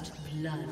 First blood.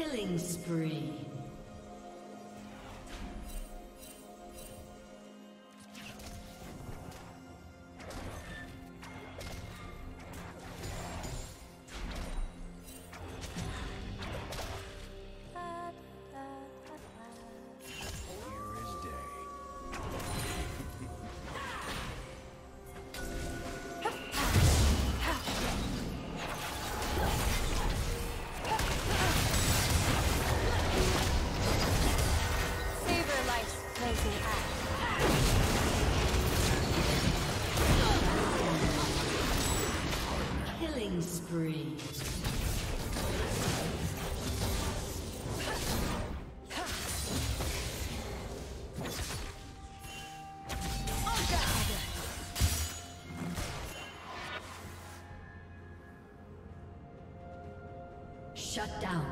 Killing spree. Spree. Shut down.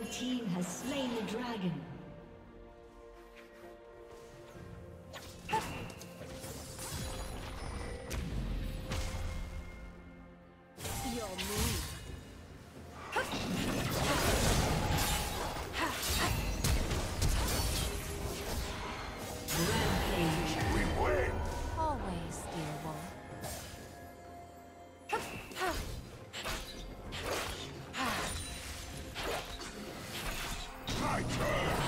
The team has slain the dragon. My turn!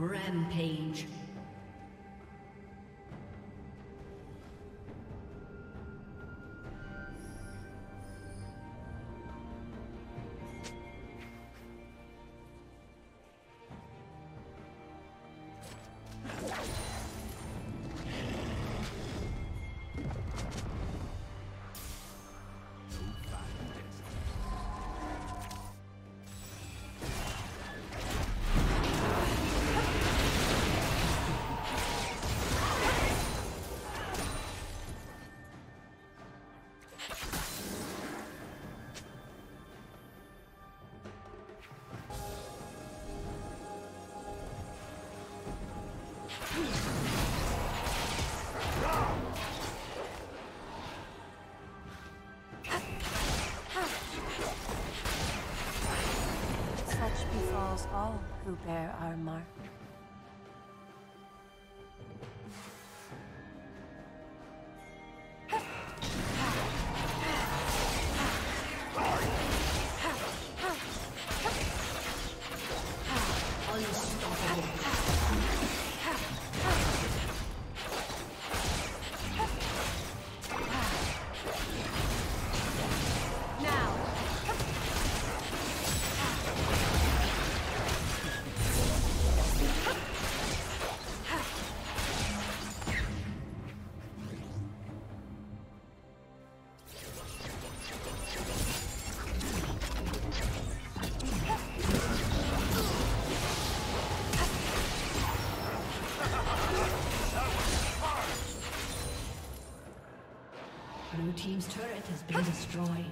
Rampage. All who bear our mark. Blue team's turret has been destroyed.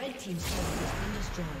Red team's turret has been destroyed.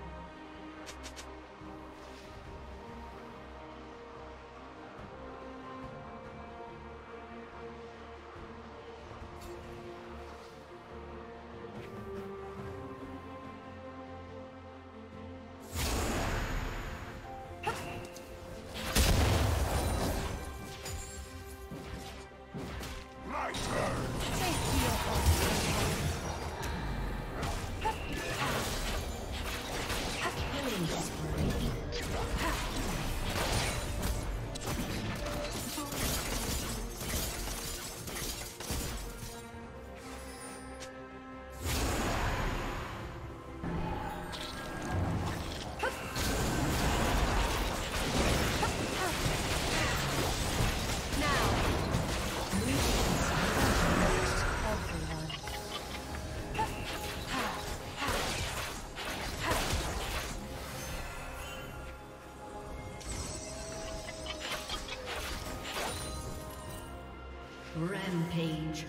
Rampage.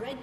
Red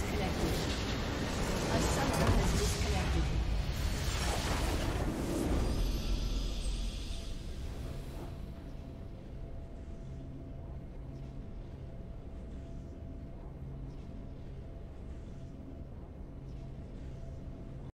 Disconnected.